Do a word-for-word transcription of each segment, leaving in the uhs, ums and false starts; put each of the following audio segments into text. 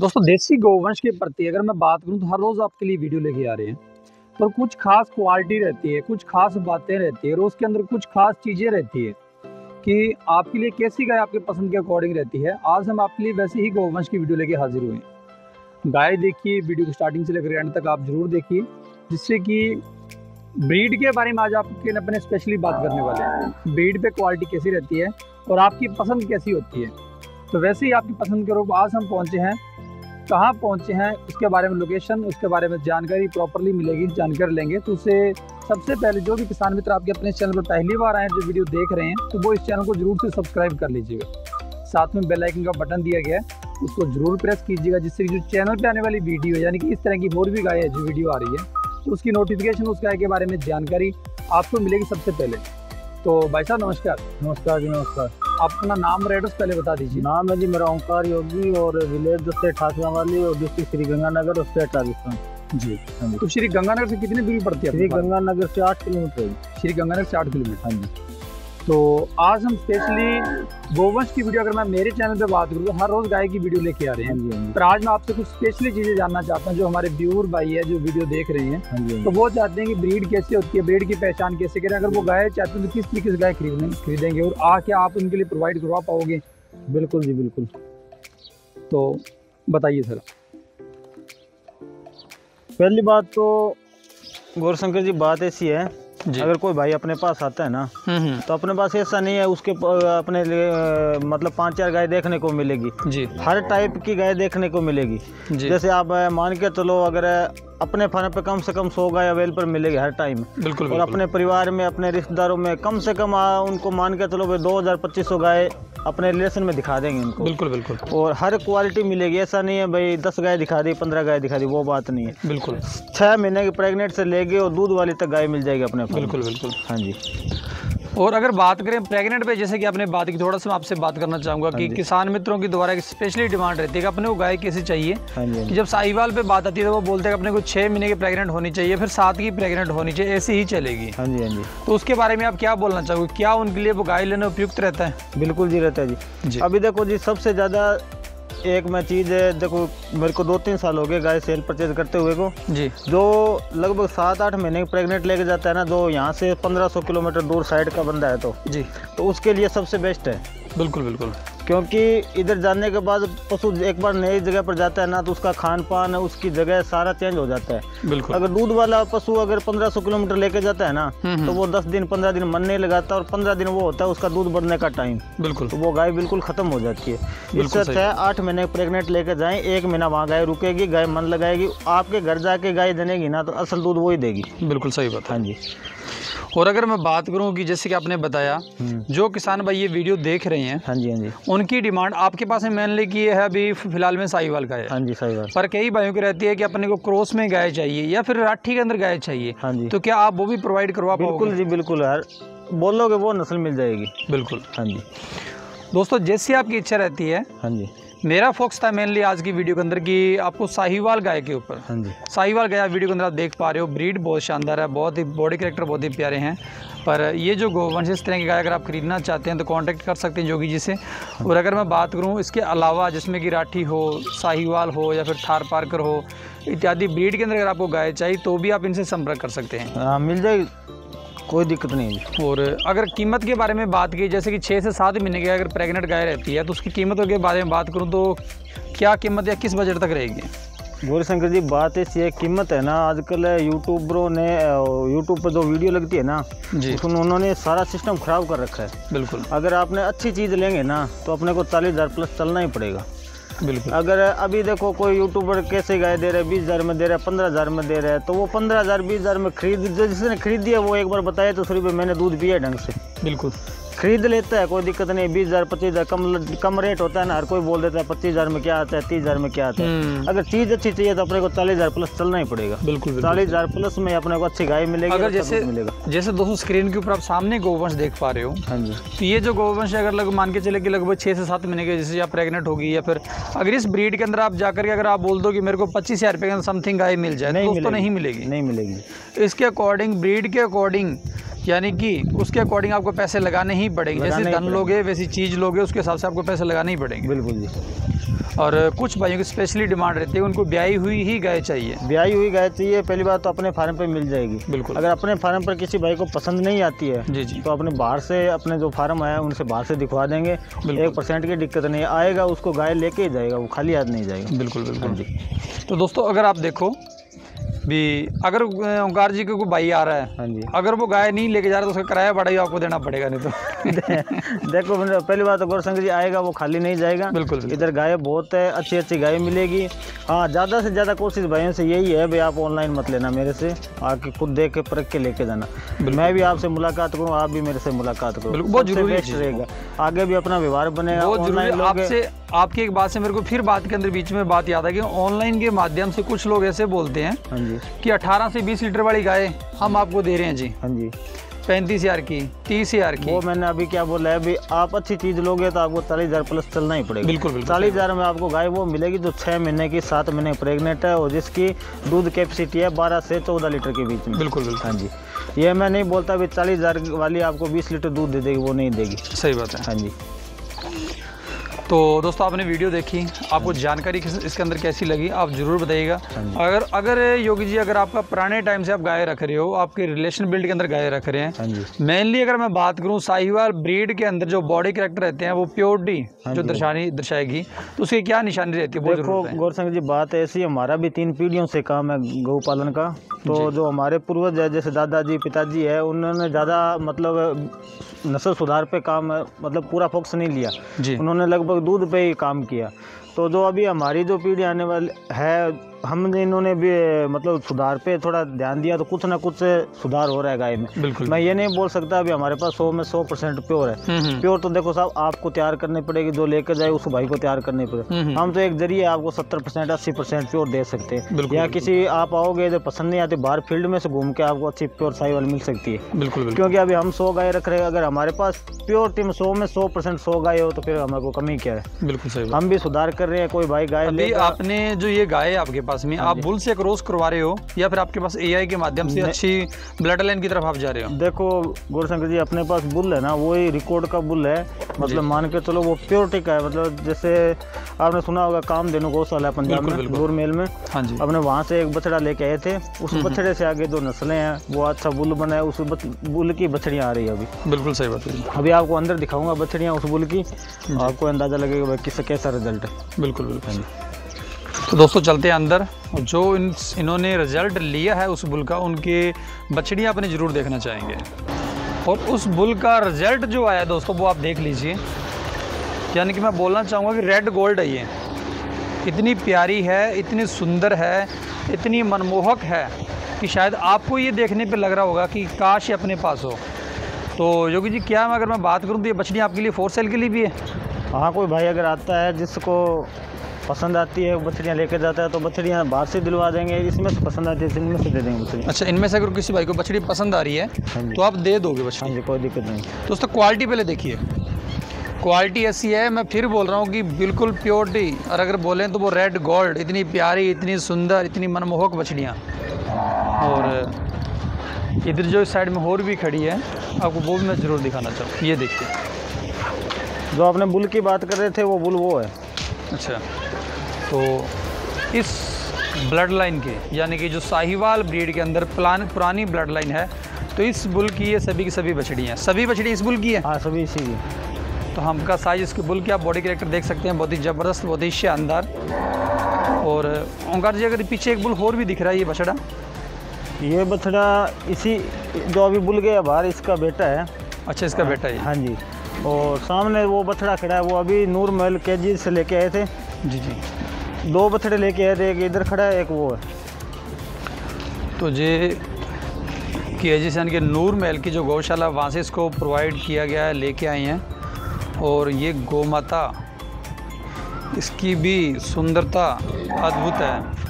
दोस्तों देसी गौवंश के प्रति अगर मैं बात करूं तो हर रोज़ आपके लिए वीडियो लेके आ रहे हैं, पर कुछ खास क्वालिटी रहती है, कुछ खास बातें रहती है और उसके अंदर कुछ खास चीज़ें रहती है कि आपके लिए कैसी गाय आपके पसंद के अकॉर्डिंग रहती है। आज हम आपके लिए वैसे ही गौवंश की वीडियो लेके हाजिर हुए हैं। गाय देखिए, वीडियो को स्टार्टिंग से लेकर एंड तक आप ज़रूर देखिए, जिससे कि ब्रीड के बारे में आज आपके अपने स्पेशली बात करने वाले हैं। ब्रीड पे क्वालिटी कैसी रहती है और आपकी पसंद कैसी होती है, तो वैसे ही आपकी पसंद के रूप आज हम पहुँचे हैं। कहाँ पहुँचे हैं उसके बारे में, लोकेशन, उसके बारे में जानकारी प्रॉपरली मिलेगी, जानकारी लेंगे। तो उससे सबसे पहले जो भी किसान मित्र आपके अपने चैनल पर पहली बार आए हैं, जो वीडियो देख रहे हैं, तो वो इस चैनल को जरूर से सब्सक्राइब कर लीजिएगा। साथ में बेल आइकन का बटन दिया गया है, उसको जरूर प्रेस कीजिएगा, जिससे कि जो चैनल पर आने वाली वीडियो यानी कि इस तरह की और भी गाय है जो वीडियो आ रही है, तो उसकी नोटिफिकेशन, उस गाय के बारे में जानकारी आपको मिलेगी सबसे पहले। तो भाई साहब नमस्कार। नमस्कार जी, नमस्कार। अपना नाम रेडोस पहले बता दीजिए। नाम है जी मेरा ओमप्रकाश योगी और विलेज स्टेट ठाकुरवाली और डिस्ट्रिक्ट श्री गंगानगर और स्टेट राजस्थान जी। तो श्री गंगानगर से कितनी दूरी पड़ती है? श्री गंगानगर से आठ किलोमीटर। श्री गंगानगर से आठ किलोमीटर, हाँ जी। तो आज हम स्पेशली गोवंश की वीडियो, अगर मैं मेरे चैनल पे बात करूँ तो हर रोज गाय की वीडियो लेके आ रहे हैं, पर आज मैं आपसे कुछ स्पेशली चीजें जानना चाहता हूँ। जो हमारे व्यूअर भाई है जो वीडियो देख रहे हैं, तो वो चाहते हैं कि ब्रीड कैसे होती है, ब्रीड की पहचान कैसे करें, अगर वो गाय चाहते हैं तो किस तरीके से गाय खरीदें खरीदेंगे और आ क्या आप उनके लिए प्रोवाइड करवा पाओगे? बिल्कुल जी, बिल्कुल। तो बताइए सर। पहली बात तो गौरी शंकर जी, बात ऐसी है, अगर कोई भाई अपने पास आता है ना, तो अपने पास ऐसा नहीं है उसके अपने लिए मतलब पांच चार गाय देखने को मिलेगी जी। हर टाइप की गाय देखने को मिलेगी जी। जैसे आप मान के चलो, अगर अपने फार्म पे कम से कम सौ गाय अवेलेबल मिलेगी हर टाइम, बिल्कुल। और अपने परिवार में, अपने रिश्तेदारों में कम से कम आ, उनको मान के चलो भाई दो हजार पच्चीस सौ गाय अपने रिलेशन में दिखा देंगे उनको, बिल्कुल बिल्कुल। और हर क्वालिटी मिलेगी, ऐसा नहीं है भाई दस गाय दिखा दी, पंद्रह गाय दिखा दी, वो बात नहीं है, बिल्कुल। छः महीने की प्रेग्नेंट से लेके और दूध वाली तक गाय मिल जाएगी अपने, बिल्कुल बिल्कुल, हाँ जी। और अगर बात करें प्रेग्नेंट पे, जैसे कि आपने बात की, थोड़ा सा मैं आपसे बात करना चाहूँगा कि किसान मित्रों की द्वारा एक स्पेशली डिमांड रहती है कि अपने को गाय कैसे चाहिए कि जब साहिवाल पे बात आती है तो वो बोलते हैं कि अपने को छः महीने की प्रेग्नेंट होनी चाहिए, फिर सात की प्रेग्नेंट होनी चाहिए, ऐसे ही चलेगी, हाँ जी हाँ जी। तो उसके बारे में आप क्या बोलना चाहोगे, क्या उनके लिए वो गाय लेना उपयुक्त रहता है? बिल्कुल जी, रहता है जी। अभी देखो जी, सबसे ज़्यादा एक मैं चीज़ है, देखो मेरे को दो तीन साल हो गए गाय सेल परचेज करते हुए को जी। जो लगभग सात आठ महीने की प्रेग्नेंट लेके जाता है ना, जो यहाँ से पंद्रह सौ किलोमीटर दूर साइड का बंदा है तो जी, तो उसके लिए सबसे बेस्ट है, बिल्कुल बिल्कुल। क्योंकि इधर जाने के बाद पशु एक बार नई जगह पर जाता है ना, तो उसका खान पान, उसकी जगह सारा चेंज हो जाता है, बिल्कुल। अगर दूध वाला पशु अगर पंद्रह सौ किलोमीटर लेके जाता है ना, तो वो दस दिन पंद्रह दिन मन नहीं लगाता और पंद्रह दिन वो होता है उसका दूध बढ़ने का टाइम, बिल्कुल। तो वो गाय बिल्कुल खत्म हो जाती है। इससे अच्छा है आठ महीने प्रेगनेंट लेके जाएं, एक महीना वहाँ गाय रुकेगी, गाय मन लगाएगी, आपके घर जाके गाय देनेगी ना तो असल दूध वही देगी, बिल्कुल सही बात, हाँ जी। और अगर मैं बात करूँ कि जैसे कि आपने बताया, जो किसान भाई ये वीडियो देख रहे हैं, हाँ जी हाँ जी, उनकी डिमांड आपके पास में मेनली की है अभी फिलहाल में साहिवाल का है, हाँ जी साहिवाल। पर कई भाइयों की रहती है कि अपने को क्रॉस में गाय चाहिए या फिर राठी के अंदर गाय चाहिए, हाँ जी। तो क्या आप वो भी प्रोवाइड करवा पाओगे? बिल्कुल जी, बिल्कुल। यार बोलोगे वो नस्ल मिल जाएगी, बिल्कुल, हाँ जी। दोस्तों जैसी आपकी इच्छा रहती है, हाँ जी। मेरा फोकस था मेनली आज की वीडियो के अंदर कि आपको साहिवाल गाय के ऊपर, हाँ जी। साहिवाल गाय वीडियो के अंदर आप देख पा रहे हो, ब्रीड बहुत शानदार है, बहुत ही बॉडी कैरेक्टर बहुत ही प्यारे हैं। पर ये जो गोवंश इस तरह की गाय अगर आप खरीदना चाहते हैं तो कांटेक्ट कर सकते हैं योगी जी से। और अगर मैं बात करूं इसके अलावा, जिसमें कि राठी हो, साहिवाल हो या फिर थार पारकर हो इत्यादि ब्रीड के अंदर अगर आपको गाय चाहिए तो भी आप इनसे संपर्क कर सकते हैं, आ, मिल जाएगी, कोई दिक्कत नहीं है। और अगर कीमत के बारे में बात की, जैसे कि छः से सात महीने की अगर प्रेगनेंट गाय रहती है तो उसकी कीमतों के बारे में बात करूँ तो क्या कीमत या किस बजट तक रहेगी? गौरी शंकर जी बात ऐसी है, कीमत है ना, आजकल यूट्यूबरों ने यूट्यूब पर जो वीडियो लगती है ना जी, उन्होंने सारा सिस्टम ख़राब कर रखा है, बिल्कुल। अगर आपने अच्छी चीज़ लेंगे ना तो अपने को चालीस हज़ार प्लस चलना ही पड़ेगा, बिल्कुल। अगर अभी देखो कोई यूट्यूबर कैसे गाय दे रहे हैं, बीस हज़ार में दे रहे हैं, पंद्रह हज़ार में दे रहे हैं, तो वो पंद्रह हज़ार बीस हज़ार में खरीद, जिसने खरीद दिया वो एक बार बताया तो सौ रुपये मैंने दूध पिया ढंग से, बिल्कुल, खरीद लेता है, कोई दिक्कत नहीं। बीस हज़ार पच्चीस हज़ार कम कम रेट होता है ना, हर कोई बोल देता है पच्चीस हज़ार में क्या आता है, तीस हज़ार में क्या आता है। अगर चीज़ अच्छी चाहिए तो अपने को चालीस हज़ार प्लस चलना ही पड़ेगा, बिल्कुल। चालीस हज़ार प्लस में अपने को अच्छी गाय मिलेगी। अगर जैसे मिलेगा, जैसे दोस्तों स्क्रीन के ऊपर आप सामने गोवंश देख पा रहे हो, हाँ जी, तो ये जो गोवंश अगर लग मान के चले कि लगभग छः से सात महीने के जैसे आप प्रेगनेंट होगी, या फिर अगर इस ब्रीड के अंदर आप जाकर के अगर आप बोल दो कि मेरे को पच्चीस हज़ार रुपये के अंदर समथिंग गाय मिल जाए तो उसको नहीं मिलेगी, नहीं मिलेगी। इसके अकॉर्डिंग, ब्रीड के अकॉर्डिंग, यानी कि उसके अकॉर्डिंग आपको पैसे लगाने ही पड़ेंगे, जैसे धन लोगे वैसी चीज़ लोगे उसके हिसाब से आपको पैसे लगाने ही पड़ेंगे, बिल्कुल जी। और कुछ भाइयों की स्पेशली डिमांड रहती है उनको ब्याई हुई ही गाय चाहिए। ब्याई हुई गाय चाहिए, पहली बात तो अपने फार्म पर मिल जाएगी। बिल्कुल, अगर अपने फार्म पर किसी भाई को पसंद नहीं आती है जी जी तो अपने बाहर से, अपने जो फार्म है उनसे बाहर से दिखवा देंगे। एक परसेंट की दिक्कत नहीं आएगा, उसको गाय लेके ही जाएगा, वो खाली हाथ नहीं जाएगा। बिल्कुल बिल्कुल जी। तो दोस्तों अगर आप देखो भी, अगर ओंकार जी को भाई आ रहा है, हाँ जी, अगर वो गाय नहीं लेके जा रहा तो उसका किराया बड़ा ही आपको देना पड़ेगा, नहीं तो दे, देखो पहली बात तो गौर शंकर जी आएगा वो खाली नहीं जाएगा। बिल्कुल, बिल्कुल। इधर गाय बहुत है, अच्छी अच्छी गाय मिलेगी। हाँ, ज़्यादा से ज़्यादा कोशिश भाइयों से यही है भाई आप ऑनलाइन मत लेना, मेरे से आके खुद देख के परख के लेके जाना। मैं भी आपसे मुलाकात करूँ, आप भी मेरे से मुलाकात करो, बहुत बेस्ट रहेगा, आगे भी अपना व्यवहार बनेगा। आपसे आपकी एक बात से मेरे को फिर बात के अंदर बीच में बात याद आ गई, ऑनलाइन के माध्यम से कुछ लोग ऐसे बोलते हैं कि अठारह से बीस लीटर वाली गाय हम आपको दे रहे हैं जी, हाँ जी, पैंतीस हजार की, तीस हजार की। वो मैंने अभी क्या बोला है, अभी आप अच्छी चीज लोगे तो आपको चालीस हजार प्लस चलना ही पड़ेगा। बिल्कुल बिल्कुल, चालीस हजार में आपको गाय वो मिलेगी जो छह महीने की, सात महीने प्रेग्नेंट है और जिसकी दूध कैपेसिटी है बारह से चौदह लीटर के बीच में। बिल्कुल बिल्कुल, हाँ जी, ये मैं नहीं बोलता अभी चालीस हजार वाली आपको बीस लीटर दूध दे देगी, वो नहीं देगी। सही बात है, हाँ जी। तो दोस्तों आपने वीडियो देखी, आपको जानकारी इसके अंदर कैसी लगी आप ज़रूर बताइएगा। अगर अगर योगी जी अगर आपका पुराने टाइम से आप गाय रख रहे हो, आपके रिलेशन बिल्ड के अंदर गाय रख रहे हैं, मेनली अगर मैं बात करूं साहिवाल ब्रीड के अंदर जो बॉडी करेक्टर रहते हैं वो प्योरिटी जो दर्शानी दर्शाएगी तो उसकी क्या निशानी रहती है? देखो गौर शंकर जी बात ऐसी, हमारा भी तीन पीढ़ियों से काम है गौ पालन का, तो जो हमारे पूर्वज है जैसे दादाजी पिताजी है उन्होंने ज़्यादा मतलब नस्ल सुधार पे काम मतलब पूरा फोकस नहीं लिया, उन्होंने लगभग दूध पे ही काम किया। तो जो अभी हमारी जो पीढ़ी आने वाली है, हमने इन्होंने भी मतलब सुधार पे थोड़ा ध्यान दिया तो कुछ ना कुछ सुधार हो रहा है गाय में। बिल्कुल, मैं ये नहीं बोल सकता अभी हमारे पास सौ में सौ परसेंट प्योर है। प्योर तो देखो साहब आपको तैयार करनी पड़ेगी, जो लेकर जाए उसको भाई को तैयार करनी पड़ेगी। हम तो एक जरिए आपको सत्तर परसेंट अस्सी परसेंट प्योर दे सकते हैं, या किसी आप आओगे जो पसंद नहीं आते बाहर फील्ड में से घूम के आपको अच्छी प्योर साहिवाल मिल सकती है। बिल्कुल, क्योंकि अभी हम सौ गाय रख रहे हैं, अगर हमारे पास प्योरिटी में सौ में सौ परसेंट सौ गाय हो तो फिर हमारे कमी क्या है। बिल्कुल, हम भी सुधार कर रहे हैं। कोई भाई गाय ले, आपने जो ये गाय आपके पास में आप बुल से क्रॉस करवा रहे हो या फिर आपके पास एआई के माध्यम से अच्छी ब्लड लाइन की तरफ आप जा रहे हो? देखो गौर शंकर जी अपने पास बुल है ना, वो ही रिकॉर्ड का बुल है, मतलब मान के चलो वो प्योरिटी का है। मतलब जैसे आपने सुना होगा काम देनो गौशाला पंजाब में नूर महल में, अपने वहाँ से एक बछड़ा लेके आए थे, उस बछड़े से आगे जो नस्लें हैं वो अच्छा बुल बना है, उस बुल की बछड़ियाँ आ रही है अभी। बिल्कुल सही बात है, अभी आपको अंदर दिखाऊंगा बछड़ियाँ उस बुल की, आपको अंदाजा लगेगा भाई किससे कैसा रिजल्ट है। बिल्कुल बिल्कुल। तो दोस्तों चलते हैं अंदर, जो इन इन्होंने रिजल्ट लिया है उस बुल का, उनके बछड़ियाँ अपने ज़रूर देखना चाहेंगे। और उस बुल का रिजल्ट जो आया है दोस्तों वो आप देख लीजिए, यानी कि मैं बोलना चाहूँगा कि रेड गोल्ड है ये, इतनी प्यारी है, इतनी सुंदर है, इतनी मनमोहक है कि शायद आपको ये देखने पर लग रहा होगा कि काश ये अपने पास हो। तो योगी जी क्या अगर मैं बात करूँ तो ये बछड़ियाँ आपके लिए फोर सेल के लिए भी है? हाँ, कोई भाई अगर आता है जिसको पसंद आती है बछड़ियाँ लेकर जाता है तो बछड़ियाँ बाहर से दिलवा देंगे, इसमें से पसंद आती है तो इनमें से दे देंगे बछड़ियाँ। अच्छा, इनमें से अगर किसी भाई को बछड़ी पसंद आ रही है तो आप दे दोगे बछड़ी? हाँ जी, कोई दिक्कत नहीं। तो दोस्तों क्वालिटी पहले देखिए, क्वालिटी ऐसी है, मैं फिर बोल रहा हूँ कि बिल्कुल प्योरिटी, और अगर बोलें तो वो रेड गोल्ड, इतनी प्यारी, इतनी सुंदर, इतनी मनमोहक बछड़ियाँ। और इधर जो साइड में और भी खड़ी है आपको वो भी मैं ज़रूर दिखाना चाहूँ। ये देखिए, जो आपने बुल की बात कर रहे थे वो बुल वो है। अच्छा, तो इस ब्लड लाइन के यानी कि जो साहिवाल ब्रीड के अंदर प्लान पुरानी ब्लड लाइन है तो इस बुल की ये सभी की सभी बछड़ियाँ हैं। सभी बछड़ियाँ इस बुल की है? हाँ, सभी इसी की। तो हमका साइज इसके बुल की आप बॉडी कैरेक्टर देख सकते हैं, बहुत ही ज़बरदस्त, बहुत ही शानदार। और ओंकार जी अगर पीछे एक बुल और भी दिख रहा है, ये बछड़ा ये बछड़ा इसी जो अभी बुल गया बाहर इसका बेटा है। अच्छा, इसका बेटा है? हाँ जी। और सामने वो बछड़ा खड़ा है, वो अभी नूर महल के जी से लेके आए थे। जी जी, दो बछड़े लेके आए थे, एक इधर खड़ा है एक वो है। तो जे के जी सन के नूर महल की जो गौशाला वहाँ से इसको प्रोवाइड किया गया है, लेके आई हैं। और ये गौ माता, इसकी भी सुंदरता अद्भुत है।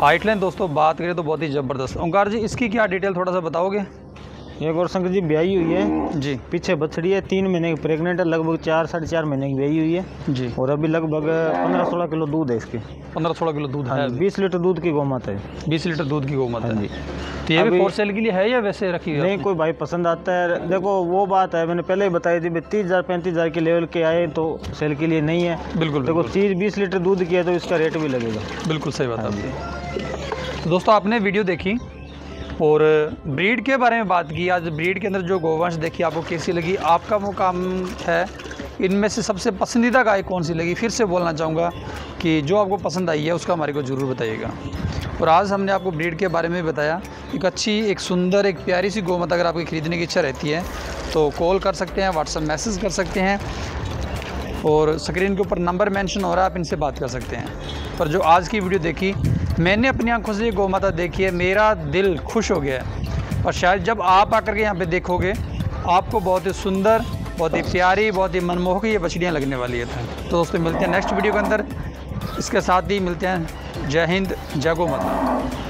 हाइट लें दोस्तों बात करें तो बहुत ही ज़बरदस्त। ओंकार जी इसकी क्या डिटेल थोड़ा सा बताओगे? ये गौरशंकर जी ब्याई हुई है जी, पीछे बछड़ी है, तीन महीने की प्रेग्नेंट है, लगभग चार साढ़े चार महीने की ब्याई हुई है जी, और अभी लगभग पंद्रह सोलह किलो दूध है इसकी, पंद्रह सोलह किलो दूध है, बीस लीटर दूध की गौमाता है, बीस लीटर दूध की गौमाता है जी। तो ये भी फोर सेल के लिए है या वैसे रखी हुई? नहीं, कोई भाई पसंद आता है, देखो वो बात है, मैंने पहले ही बताई थी, तीस हज़ार पैंतीस हज़ार के लेवल के आए तो सेल के लिए नहीं है। बिल्कुल, देखो तीस बीस लीटर दूध की है तो इसका रेट भी लगेगा। बिल्कुल सही बात है। दोस्तों आपने वीडियो देखी और ब्रीड के बारे में बात की, आज ब्रीड के अंदर जो गोवंश देखी आपको कैसी लगी, आपका वो काम है, इनमें से सबसे पसंदीदा गाय कौन सी लगी? फिर से बोलना चाहूँगा कि जो आपको पसंद आई है उसका हमारे को ज़रूर बताइएगा। और आज हमने आपको ब्रीड के बारे में बताया, एक अच्छी, एक सुंदर, एक प्यारी सी गौमाता अगर आपकी ख़रीदने की इच्छा रहती है तो कॉल कर सकते हैं, व्हाट्सएप मैसेज कर सकते हैं और स्क्रीन के ऊपर नंबर मेंशन हो रहा है, आप इनसे बात कर सकते हैं। पर जो आज की वीडियो देखी, मैंने अपनी आंखों से ये गौमाता देखी है, मेरा दिल खुश हो गया है और शायद जब आप आकर के यहाँ पे देखोगे आपको बहुत ही सुंदर, बहुत ही प्यारी, बहुत ही मनमोहक ये बछड़ियाँ लगने वाली है। तो दोस्तों मिलते हैं नेक्स्ट वीडियो के अंदर, इसके साथ ही मिलते हैं। जय हिंद, जय गौ माता।